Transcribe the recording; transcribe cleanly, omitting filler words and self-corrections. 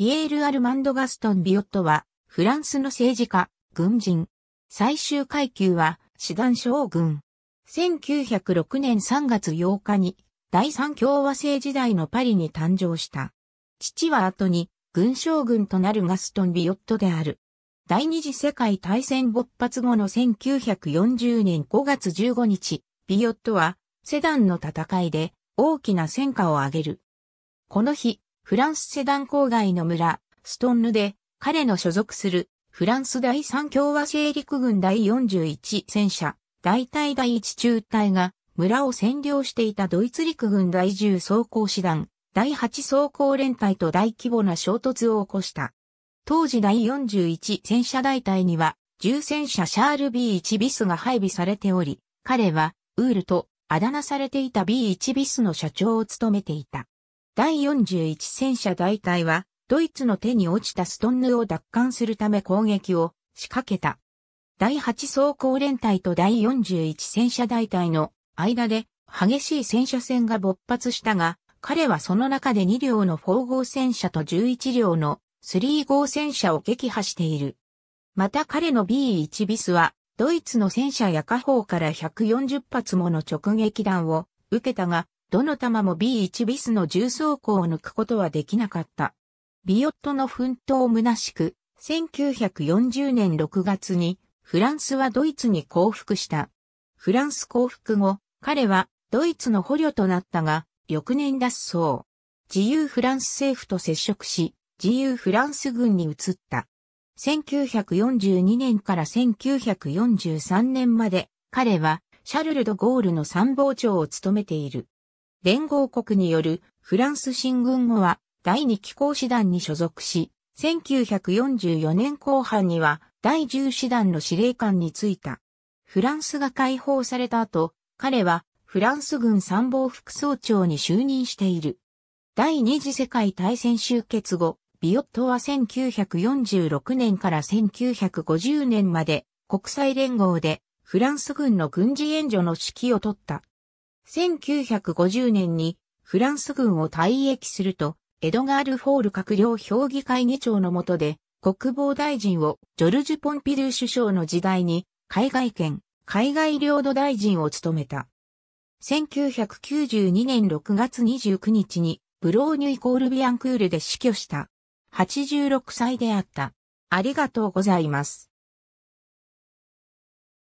ピエール・アルマンド・ガストン・ビオットは、フランスの政治家、軍人。最終階級は、師団将軍。1906年3月8日に、第三共和制時代のパリに誕生した。父は後に、軍将軍となるガストン・ビオットである。第二次世界大戦勃発後の1940年5月15日、ビオットは、セダンの戦いで、大きな戦果を挙げる。この日、フランスセダン郊外の村、ストンヌで、彼の所属する、フランス第三共和制陸軍第41戦車、大隊第1中隊が、村を占領していたドイツ陸軍第10装甲師団、第8装甲連隊と大規模な衝突を起こした。当時第41戦車大隊には、重戦車シャール B1 ビスが配備されており、彼は、ウールと、あだ名されていた B1 ビスの社長を務めていた。第41戦車大隊は、ドイツの手に落ちたストンヌを奪還するため攻撃を仕掛けた。第8装甲連隊と第41戦車大隊の間で激しい戦車戦が勃発したが、彼はその中で2両の4号戦車と11両の3号戦車を撃破している。また彼の B1 ビスは、ドイツの戦車や火砲から140発もの直撃弾を受けたが、どの弾も B1 ビスの重装甲を抜くことはできなかった。ビオットの奮闘虚しく、1940年6月にフランスはドイツに降伏した。フランス降伏後、彼はドイツの捕虜となったが、翌年脱走。自由フランス政府と接触し、自由フランス軍に移った。1942年から1943年まで、彼はシャルル・ド・ゴールの参謀長を務めている。連合国によるフランス進軍後は第2機甲師団に所属し、1944年後半には第10師団の司令官に就いた。フランスが解放された後、彼はフランス軍参謀副総長に就任している。第二次世界大戦終結後、ビオットは1946年から1950年まで国際連合でフランス軍の軍事援助の指揮を取った。1950年にフランス軍を退役すると、エドガール・フォール閣僚評議会議長の下で、国防大臣をジョルジュ・ポンピドゥ首相の時代に、海外兼、海外領土大臣を務めた。1992年6月29日に、ブローニュイ=ビアンクールで死去した。86歳であった。ありがとうございます。